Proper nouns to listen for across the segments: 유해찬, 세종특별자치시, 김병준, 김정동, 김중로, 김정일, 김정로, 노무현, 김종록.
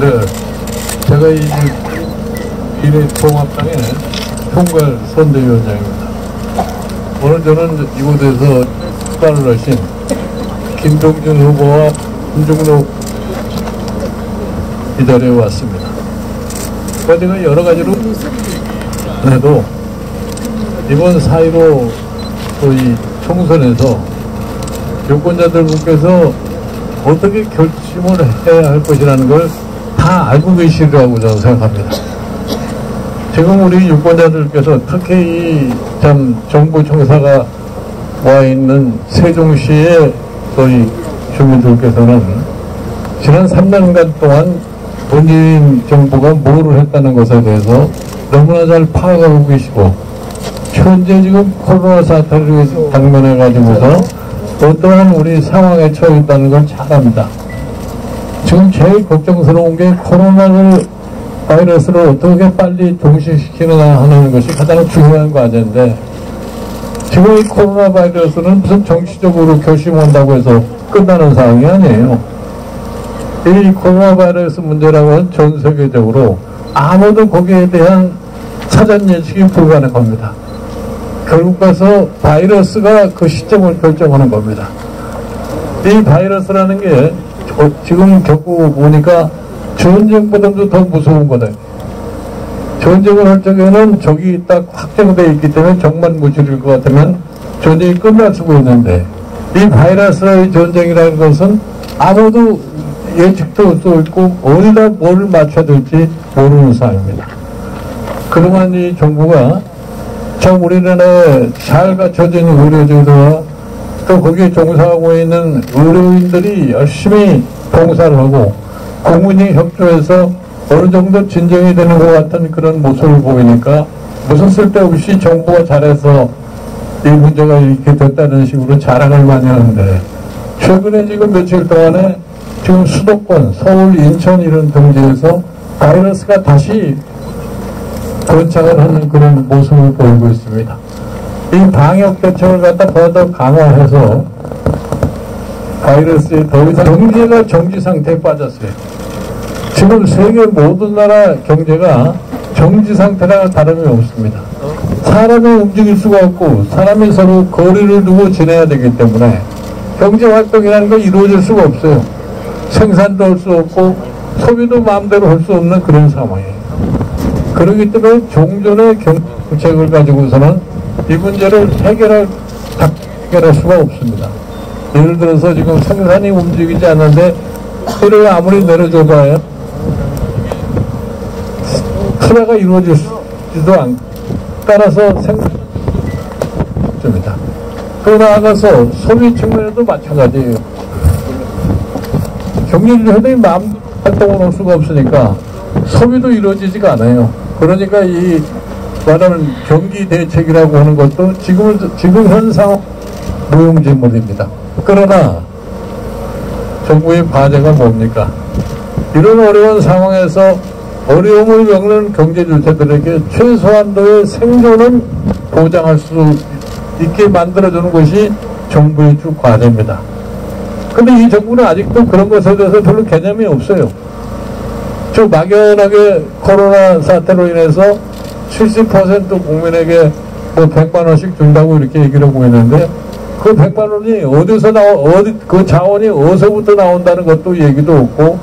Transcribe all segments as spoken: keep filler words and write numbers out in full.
네, 제가 이 미래통합당의 총괄 선대위원장입니다. 오늘 저는 이곳에서 출발을 하신 김병준 후보와 김종록 이 자리에 왔습니다. 제가 여러 가지로 그래도 이번 사일오 이 총선에서 유권자들 분께서 어떻게 결심을 해야 할 것이라는 걸 다 알고 계시라고 저는 생각합니다. 지금 우리 유권자들께서 특히 이 참 정부 청사가 와 있는 세종시의 저희 주민들께서는 지난 삼 년간 동안 본인 정부가 뭐를 했다는 것에 대해서 너무나 잘 파악하고 계시고, 현재 지금 코로나 사태를 당면해가지고서 어떠한 우리 상황에 처해 있다는 걸 잘 압니다. 지금 제일 걱정스러운 게 코로나를 바이러스를 어떻게 빨리 종식시키느냐 하는 것이 가장 중요한 과제인데, 지금 이 코로나 바이러스는 무슨 정치적으로 결심한다고 해서 끝나는 상황이 아니에요. 이 코로나 바이러스 문제라고 하는 전 세계적으로 아무도 거기에 대한 사전 예측이 불가능한 겁니다. 결국 가서 바이러스가 그 시점을 결정하는 겁니다. 이 바이러스라는 게 지금 겪고 보니까 전쟁보다도 더 무서운 거다. 전쟁을 할 적에는 적이 딱 확정되어 있기 때문에 정말 무질일 것 같으면 전쟁이 끝날 수가 있는데, 이 바이러스의 전쟁이라는 것은 아무도 예측도 또 있고 어디다 뭘 맞춰야 될지 모르는 사항입니다. 그동안 이 정부가 참 우리나라에 잘 갖춰진 의료제도와 또 거기에 종사하고 있는 의료인들이 열심히 봉사를 하고 공무원이 협조해서 어느 정도 진정이 되는 것 같은 그런 모습을 보이니까 무슨 쓸데없이 정부가 잘해서 이 문제가 이렇게 됐다는 식으로 자랑을 많이 하는데, 최근에 지금 며칠 동안에 지금 수도권, 서울, 인천 이런 등지에서 바이러스가 다시 번창을 하는 그런 모습을 보이고 있습니다. 이 방역 대책을 갖다 더더 강화해서 바이러스에 더 이상 경제가 정지 상태에 빠졌어요. 지금 세계 모든 나라 경제가 정지 상태랑 다름이 없습니다. 사람이 움직일 수가 없고 사람이 서로 거리를 두고 지내야 되기 때문에 경제활동이라는 건 이루어질 수가 없어요. 생산도 할 수 없고 소비도 마음대로 할 수 없는 그런 상황이에요. 그렇기 때문에 종전의 정책을 가지고서는 이 문제를 해결할, 다 해결할 수가 없습니다. 예를 들어서 지금 생산이 움직이지 않는데 해를 아무리 내려줘봐야 투자가 이루어지지도 않고, 따라서 생산입니다. 또 나아가서 소비 측면에도 마찬가지예요. 경제주의자들이 마음 활동을 할 수가 없으니까 소비도 이루어지지가 않아요. 그러니까 이 말하는 경기 대책이라고 하는 것도 지금, 지금 현 상황 무용지물입니다. 그러나 정부의 과제가 뭡니까? 이런 어려운 상황에서 어려움을 겪는 경제주체들에게 최소한도의 생존을 보장할 수 있게 만들어주는 것이 정부의 주 과제입니다. 근데 이 정부는 아직도 그런 것에 대해서 별로 개념이 없어요. 저 막연하게 코로나 사태로 인해서 칠십 퍼센트 국민에게 뭐 백만 원씩 준다고 이렇게 얘기를 하고 있는데, 그 백만 원이 어디서 나오, 어디, 그 자원이 어디서부터 나온다는 것도 얘기도 없고,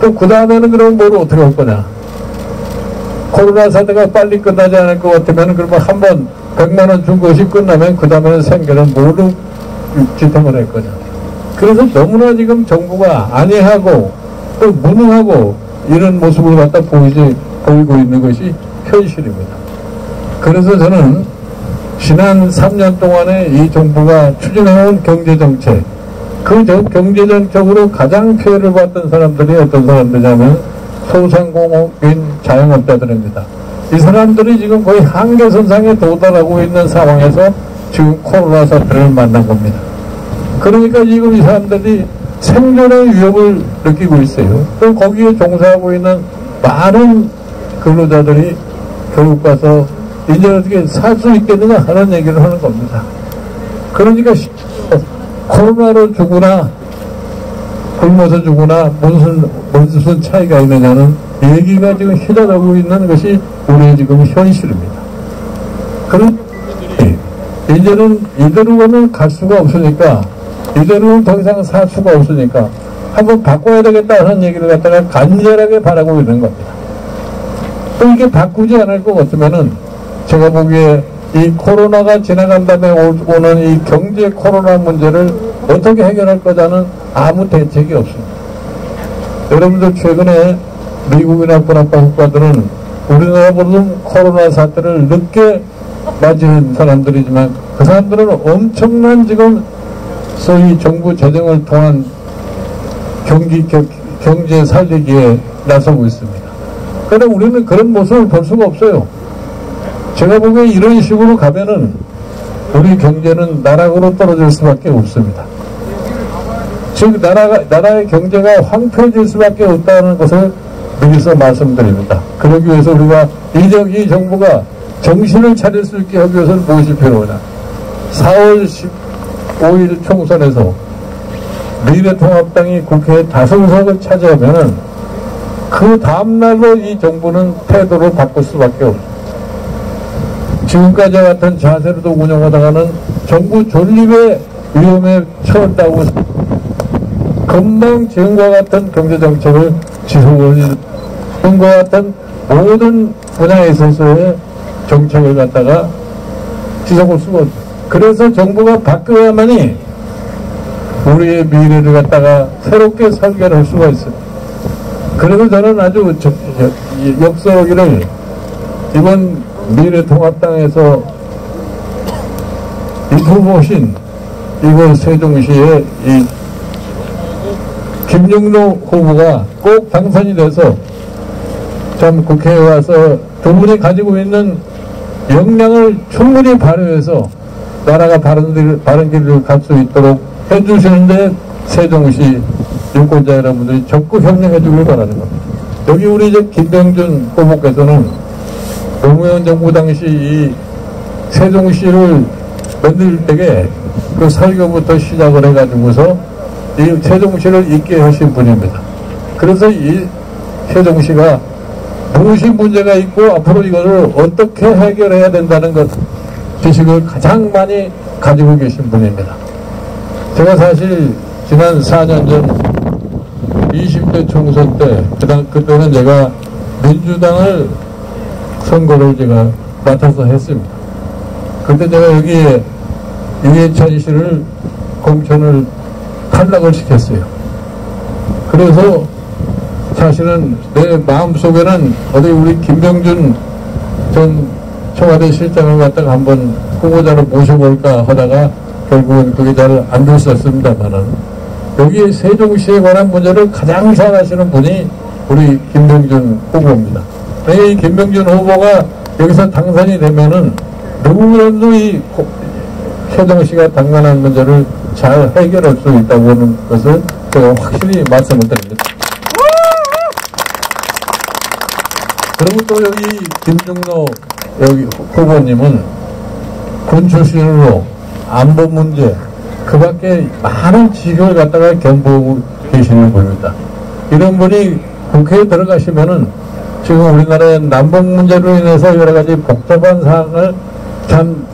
또 그 다음에는 그럼 뭘 어떻게 할 거냐. 코로나 사태가 빨리 끝나지 않을 것 같으면 그러면 한번 백만 원 준 것이 끝나면 그 다음에는 생계는 모두 지통을 할 거냐. 그래서 너무나 지금 정부가 안이하고 또 무능하고 이런 모습을 갖다 보이지, 보이고 있는 것이 현실입니다. 그래서 저는 지난 삼 년 동안에 이 정부가 추진해온 경제정책, 그 경제정책으로 가장 피해를 받던 사람들이 어떤 사람들이냐면 소상공업인 자영업자들입니다. 이 사람들이 지금 거의 한계선상에 도달하고 있는 상황에서 지금 코로나 사태를 만난 겁니다. 그러니까 지금 이 사람들이 생존의 위협을 느끼고 있어요. 또 거기에 종사하고 있는 많은 근로자들이 결국 가서 이제 어떻게 살 수 있겠느냐 하는 얘기를 하는 겁니다. 그러니까 코로나로 죽으나 헐면서 주거나 무슨, 무슨 차이가 있느냐는 얘기가 지금 시달하고 있는 것이 우리의 지금 현실입니다. 그럼 이제는 이대로는 갈 수가 없으니까, 이대로는 더 이상 살 수가 없으니까 한번 바꿔야 되겠다는 얘기를 갖다가 간절하게 바라고 있는 겁니다. 또 이게 바꾸지 않을 것 같으면은 제가 보기에 이 코로나가 지나간 다음에 오는 이 경제 코로나 문제를 어떻게 해결할 거냐는 아무 대책이 없습니다. 여러분들 최근에 미국이나 북아프리카 국가들은 우리나라보다 코로나 사태를 늦게 맞이한 사람들이지만 그 사람들은 엄청난 지금 소위 정부 재정을 통한 경기, 겨, 경제 살리기에 나서고 있습니다. 그러나 우리는 그런 모습을 볼 수가 없어요. 제가 보기에 이런 식으로 가면은 우리 경제는 나락으로 떨어질 수밖에 없습니다. 즉 나라가, 나라의 경제가 황폐해질 수밖에 없다는 것을 여기서 말씀드립니다. 그러기 위해서 우리가 이, 이 정부가 정신을 차릴 수 있게 하기 위해서는 무엇이 필요하냐. 사월 십오일 총선에서 미래통합당이 국회에 다수의석을 차지하면은 그 다음날로 이 정부는 태도를 바꿀 수밖에 없습니다. 지금까지 같은 자세로도 운영하다가는 정부 존립의 위험에 처한다고 금방 지금과 같은 경제정책을 지속을 지금과 같은 모든 분야에 있어서의 정책을 갖다가 지속을 쓰고 그래서 정부가 바뀌어야만이 우리의 미래를 갖다가 새롭게 설계를 할 수가 있습니다. 그래서 저는 아주 역사기를 이번 미래통합당에서 이 후보신 이번 세종시의 이 김정로 후보가 꼭 당선이 돼서 참 국회에 와서 두 분이 가지고 있는 역량을 충분히 발휘해서 나라가 바른, 바른 길로 갈 수 있도록 해주시는데 세종시 유권자 여러분들이 적극 협력해 주길 바라는 겁니다. 여기 우리 이제 김병준 후보께서는 노무현 정부 당시 이 세종시를 만들 때에 그 설교부터 시작을 해가지고서 이 세종시를 있게 하신 분입니다. 그래서 이 세종시가 무엇이 문제가 있고 앞으로 이거를 어떻게 해결해야 된다는 것 지식을 가장 많이 가지고 계신 분입니다. 제가 사실 지난 사 년 전 이십 대 총선 때 그때는 제가 민주당을 선거를 제가 맡아서 했습니다. 그때 제가 여기에 유해찬 씨를 공천을 탈락을 시켰어요. 그래서 사실은 내 마음속에는 어디 우리 김병준 전 청와대 실장을 갖다가 한번 후보자로 모셔볼까 하다가 결국은 그게 잘 안 됐었습니다만은 여기 세종시에 관한 문제를 가장 잘 아시는 분이 우리 김병준 후보입니다. 이 김병준 후보가 여기서 당선이 되면은 누구라도 이 세종시가 당면한 문제를 잘 해결할 수 있다고 하는 것을 제가 확실히 말씀을 드립니다. 그리고 또 여기 김종록 여기 후보님은 군 출신으로 안보 문제 그 밖에 많은 지식을 갖다가 겸비하고 계시는 분입니다. 이런 분이 국회에 들어가시면은 지금 우리나라의 남북 문제로 인해서 여러 가지 복잡한 사항을 참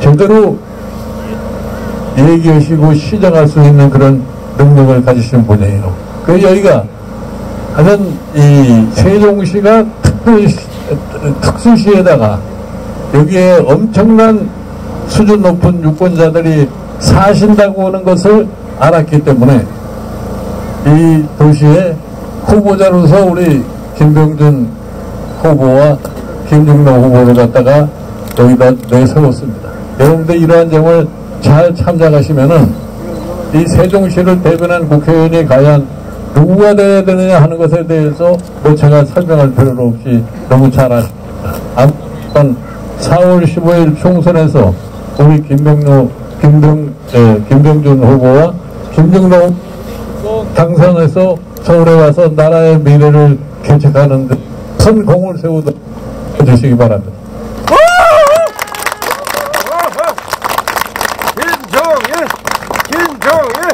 제대로 얘기하시고 시정할 수 있는 그런 능력을 가지신 분이에요. 그래서 여기가 하여튼 이 세종시가 특별시, 특수시에다가 여기에 엄청난 수준 높은 유권자들이 사신다고 하는 것을 알았기 때문에 이 도시에 후보자로서 우리 김병준 후보와 김종로 후보를 갖다가 여기다 내세웠습니다. 여러분들 이러한 점을 잘 참작하시면은 이 세종시를 대변한 국회의원이 과연 누구가 되어야 되느냐 하는 것에 대해서 뭐 제가 설명할 필요는 없이 너무 잘 아십니다. 아무튼 사월 십오일 총선에서 우리 김병로, 김병, 예, 김병준 후보와 김정동 당선해서 서울에 와서 나라의 미래를 개척하는 데 큰 공을 세우도록 해주시기 바랍니다. 김정일! 김정일!